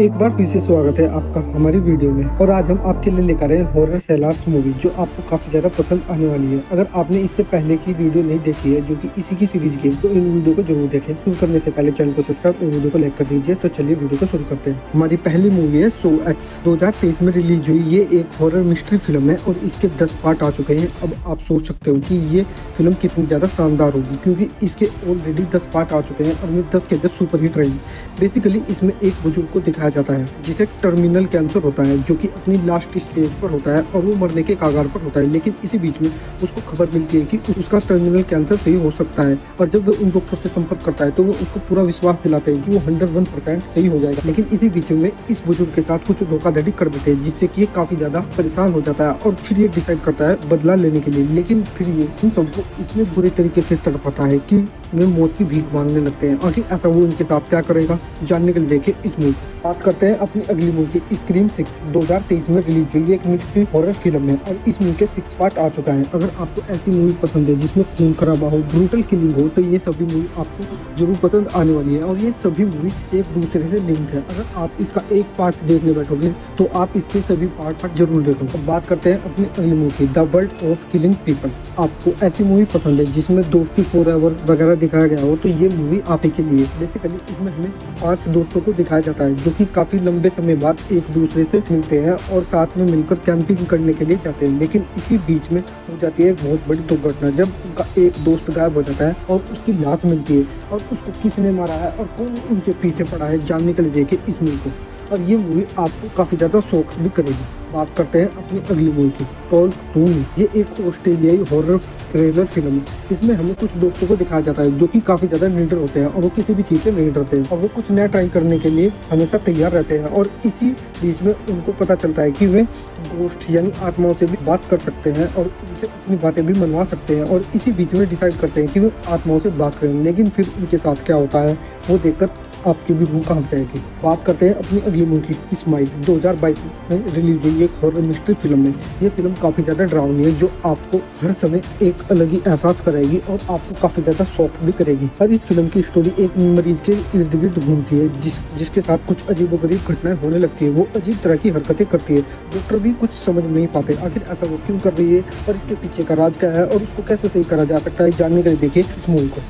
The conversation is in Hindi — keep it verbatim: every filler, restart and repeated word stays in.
एक बार फिर से स्वागत है आपका हमारी वीडियो में। और आज हम आपके लिए लेकर आए हॉरर सैलार्स मूवी, जो आपको काफी ज्यादा पसंद आने वाली है। अगर आपने इससे पहले की वीडियो नहीं देखी है, जो कि इसी की सीरीज की, तो इन वीडियो को जरूर देखें। शुरू करने से पहले चैनल को सब्सक्राइब और वीडियो को लाइक कर दीजिए। तो चलिए वीडियो को शुरू करते हैं। हमारी पहली मूवी है सो एक्स, दो हजार तेईस में रिलीज हुई। ये एक हॉरर मिस्ट्री फिल्म है और इसके दस पार्ट आ चुके हैं। अब आप सोच सकते हो कि ये फिल्म कितनी ज्यादा शानदार होगी, क्योंकि इसके ऑलरेडी दस पार्ट आ चुके हैं और ये दस के दस सुपरहिट रही। बेसिकली इसमें एक बुजुर्ग को जाता है जिसे टर्मिनल कैंसर होता है, जो कि अपनी लास्ट स्टेज पर होता है और वो मरने के कगार पर होता है। लेकिन इसी बीच में उसको खबर मिलती है कि उसका टर्मिनल कैंसर सही हो सकता है। और जब वो उन डॉक्टर से संपर्क करता है तो वो उसको पूरा विश्वास दिलाते हैं कि वो हंड्रेड वन परसेंट सही हो जाएगा। लेकिन इसी बीच में इस बुजुर्ग के साथ कुछ धोखाधड़ी कर देते हैं, जिससे कि ये काफी ज्यादा परेशान हो जाता है और फिर ये डिसाइड करता है बदला लेने के लिए। लेकिन फिर ये उन सबको इतने बुरे तरीके से तड़पाता है कि वे मौत की भीख मांगने लगते हैं। आखिर ऐसा वो उनके साथ क्या करेगा, जानने के लिए देखे इस मूवी। बात करते हैं अपनी अगली मूवी की, स्क्रीम सिक्स, दो हजार तेईस में रिलीज हुई। एक मिस्ट्री हॉरर फिल्म है और इस मूवी के सिक्स पार्ट आ चुका है। अगर आपको ऐसी मूवी पसंद है जिसमें खून खराबा हो, ब्रूटल किलिंग हो, तो ये सभी मूवी आपको जरूर पसंद आने वाली है। और ये सभी मूवी एक दूसरे से लिंक है। अगर आप इसका एक पार्ट देखने बैठोगे तो आप इसके सभी पार्ट पर जरूर देखोगे। अब बात करते हैं अपनी अगली मूवी की, the world of killing people. आपको ऐसी मूवी पसंद है जिसमें दोस्ती फोर एवर वगैरह दिखाया गया हो तो ये मूवी आप ही के लिए। बेसिकली इसमें हमें पाँच दोस्तों को दिखाया जाता है जो कि काफ़ी लंबे समय बाद एक दूसरे से मिलते हैं और साथ में मिलकर कैंपिंग करने के लिए जाते हैं। लेकिन इसी बीच में हो जाती है बहुत बड़ी दुर्घटना, जब उनका एक दोस्त गायब हो जाता है और उसकी लाश मिलती है। और उसको किसने मारा है और कौन उनके पीछे पड़ा है, जानने के लिए देखिए इस मूवी को। और ये मूवी आपको काफ़ी ज़्यादा शौक भी करेगी। बात करते हैं अपनी अगली मूवी की, टॉक टू मी। ये एक ऑस्ट्रेलियाई हॉरर थ्रिलर फिल्म है। इसमें हमें कुछ दोस्तों को दिखाया जाता है जो कि काफ़ी ज़्यादा निडर होते हैं और वो किसी भी चीज़ से नहीं डरते हैं और वो कुछ नया ट्राई करने के लिए हमेशा तैयार रहते हैं। और इसी बीच में उनको पता चलता है कि वे गोस्ट यानी आत्माओं से भी बात कर सकते हैं और उनसे अपनी बातें भी मनवा सकते हैं। और इसी बीच में डिसाइड करते हैं कि वे आत्माओं से बात करेंगे, लेकिन फिर उनके साथ क्या होता है वो देखकर आपकी भी रूह कांप जाएगी। बात करते हैं अपनी अगली मूवी की, स्माइल, दो हजार बाईस में रिलीज हुई। एक हॉरर मिस्ट्री फिल्म है। ये फिल्म काफ़ी ज़्यादा डरावनी है, जो आपको हर समय एक अलग ही एहसास कराएगी और आपको काफ़ी ज़्यादा शॉक भी करेगी। और इस फिल्म की स्टोरी एक मरीज के इर्द गिर्द घूमती है जिस जिसके साथ कुछ अजीबोगरीब घटनाएं होने लगती है। वो अजीब तरह की हरकतें करती है, डॉक्टर भी कुछ समझ नहीं पाते आखिर ऐसा वो क्यों कर रही है और इसके पीछे का राज क्या है और उसको कैसे सही करा जा सकता है, जानने के लिए देखिए इस मूवी को।